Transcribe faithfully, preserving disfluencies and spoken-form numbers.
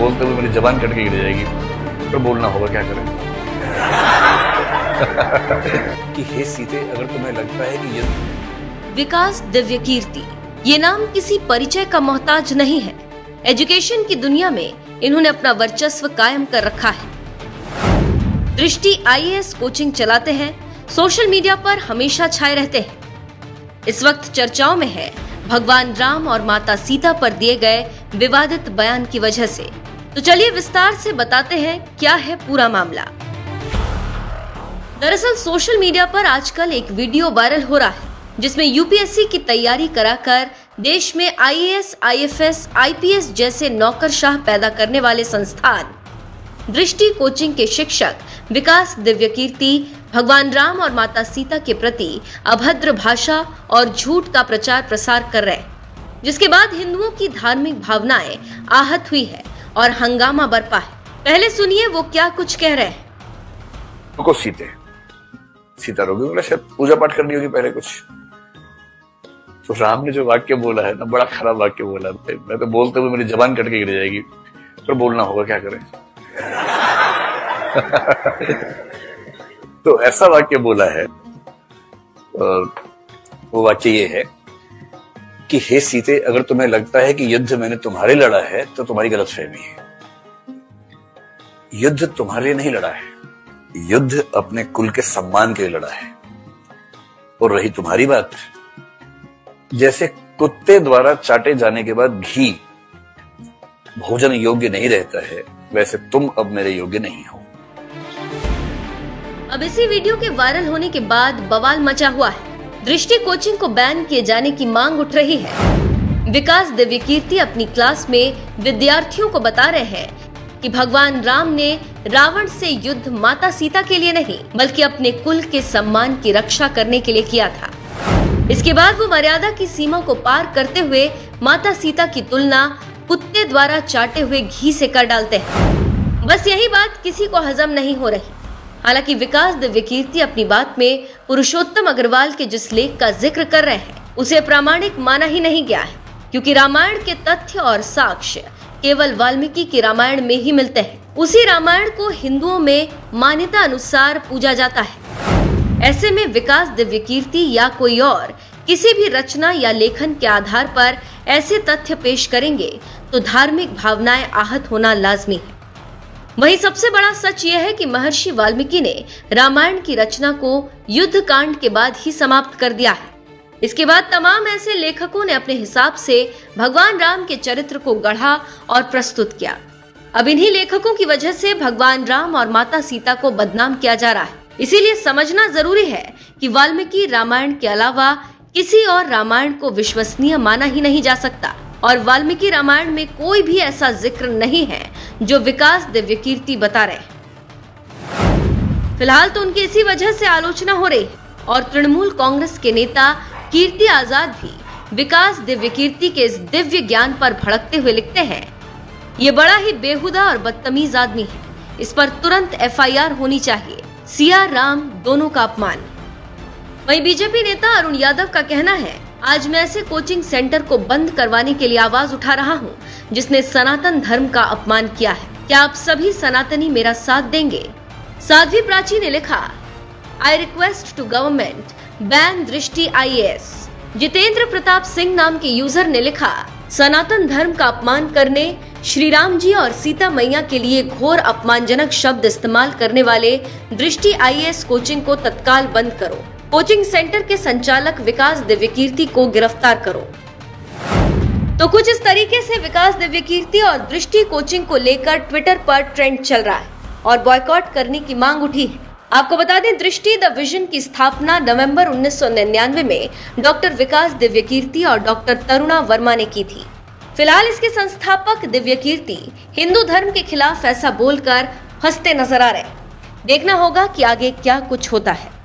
बोलते हुए मेरी जबान कट के गिर जाएगी, पर तो बोलना होगा, क्या करें। कि हे सीते, अगर तुम्हें लगता है कि ये विकास दिव्यकीर्ति, ये नाम किसी परिचय का मोहताज नहीं है। एजुकेशन की दुनिया में इन्होंने अपना वर्चस्व कायम कर रखा है। दृष्टि आईएएस कोचिंग चलाते हैं, सोशल मीडिया पर हमेशा छाए रहते हैं। इस वक्त चर्चाओं में है भगवान राम और माता सीता पर दिए गए विवादित बयान की वजह से। तो चलिए विस्तार से बताते हैं क्या है पूरा मामला। दरअसल सोशल मीडिया पर आजकल एक वीडियो वायरल हो रहा है जिसमें यूपीएससी की तैयारी कराकर देश में आईएएस, आईएफएस, आईपीएस जैसे नौकरशाह पैदा करने वाले संस्थान दृष्टि कोचिंग के शिक्षक विकास दिव्यकीर्ति भगवान राम और माता सीता के प्रति अभद्र भाषा और झूठ का प्रचार प्रसार कर रहे हैं, जिसके बाद हिंदुओं की धार्मिक भावनाएं आहत हुई है और हंगामा बरपा है। पहले सुनिए वो क्या कुछ कह रहे हैं। तो सीते सीता रोगी शायद पूजा पाठ करनी होगी पहले कुछ। तो राम ने जो वाक्य बोला है ना, बड़ा खराब वाक्य बोला है। मैं तो बोलते हुए मेरी जबान कट के गिर जाएगी, पर तो बोलना होगा, क्या करें। तो ऐसा वाक्य बोला है, और वो वाक्य ये है कि हे सीते, अगर तुम्हें लगता है कि युद्ध मैंने तुम्हारे लड़ा है तो तुम्हारी गलतफहमी है। युद्ध तुम्हारे नहीं लड़ा है, युद्ध अपने कुल के सम्मान के लिए लड़ा है। और रही तुम्हारी बात, जैसे कुत्ते द्वारा चाटे जाने के बाद घी भोजन योग्य नहीं रहता है, वैसे तुम अब मेरे योग्य नहीं हो। अब इसी वीडियो के वायरल होने के बाद बवाल मचा हुआ है। दृष्टि कोचिंग को बैन किए जाने की मांग उठ रही है। विकास दिव्यकीर्ति अपनी क्लास में विद्यार्थियों को बता रहे हैं कि भगवान राम ने रावण से युद्ध माता सीता के लिए नहीं बल्कि अपने कुल के सम्मान की रक्षा करने के लिए किया था। इसके बाद वो मर्यादा की सीमा को पार करते हुए माता सीता की तुलना कुत्ते द्वारा चाटे हुए घी से कर डालते हैं। बस यही बात किसी को हजम नहीं हो रही। हालांकि विकास दिव्यकीर्ति अपनी बात में पुरुषोत्तम अग्रवाल के जिस लेख का जिक्र कर रहे हैं उसे प्रामाणिक माना ही नहीं गया है, क्योंकि रामायण के तथ्य और साक्ष्य केवल वाल्मीकि के रामायण में ही मिलते हैं। उसी रामायण को हिंदुओं में मान्यता अनुसार पूजा जाता है। ऐसे में विकास दिव्यकीर्ति या कोई और किसी भी रचना या लेखन के आधार पर ऐसे तथ्य पेश करेंगे तो धार्मिक भावनाएं आहत होना लाजमी है। वहीं सबसे बड़ा सच यह है कि महर्षि वाल्मीकि ने रामायण की रचना को युद्ध कांड के बाद ही समाप्त कर दिया है। इसके बाद तमाम ऐसे लेखकों ने अपने हिसाब से भगवान राम के चरित्र को गढ़ा और प्रस्तुत किया। अब इन्हीं लेखकों की वजह से भगवान राम और माता सीता को बदनाम किया जा रहा है। इसीलिए समझना जरूरी है कि वाल्मीकि रामायण के अलावा किसी और रामायण को विश्वसनीय माना ही नहीं जा सकता, और वाल्मीकि रामायण में कोई भी ऐसा जिक्र नहीं है जो विकास दिव्यकीर्ति बता रहे। फिलहाल तो उनकी इसी वजह से आलोचना हो रही है, और तृणमूल कांग्रेस के नेता कीर्ति आजाद भी विकास दिव्यकीर्ति के इस दिव्य ज्ञान पर भड़कते हुए लिखते हैं, ये बड़ा ही बेहुदा और बदतमीज आदमी है, इस पर तुरंत एफ आई आर होनी चाहिए, सिया राम दोनों का अपमान। वहीं बीजेपी नेता अरुण यादव का कहना है, आज मैं ऐसे कोचिंग सेंटर को बंद करवाने के लिए आवाज उठा रहा हूं, जिसने सनातन धर्म का अपमान किया है। क्या आप सभी सनातनी मेरा साथ देंगे? साधवी प्राची ने लिखा, I request to government ban Drishti I A S. Jitendra Pratap Singh नाम के यूजर ने लिखा, सनातन धर्म का अपमान करने, श्री राम जी और सीता मैया के लिए घोर अपमानजनक शब्द इस्तेमाल करने वाले दृष्टि आई ए एस कोचिंग को तत्काल बंद करो। कोचिंग सेंटर के संचालक विकास दिव्यकीर्ति को गिरफ्तार करो। तो कुछ इस तरीके से विकास दिव्यकीर्ति और दृष्टि कोचिंग को लेकर ट्विटर पर ट्रेंड चल रहा है और बॉयकॉट करने की मांग उठी है। आपको बता दें, दृष्टि द विजन की स्थापना नवंबर उन्नीस सौ निन्यानवे में डॉक्टर विकास दिव्यकीर्ति और डॉक्टर तरुणा वर्मा ने की थी। फिलहाल इसके संस्थापक दिव्यकीर्ति हिंदू धर्म के खिलाफ ऐसा बोलकर हंसते नजर आ रहे। देखना होगा कि आगे क्या कुछ होता है।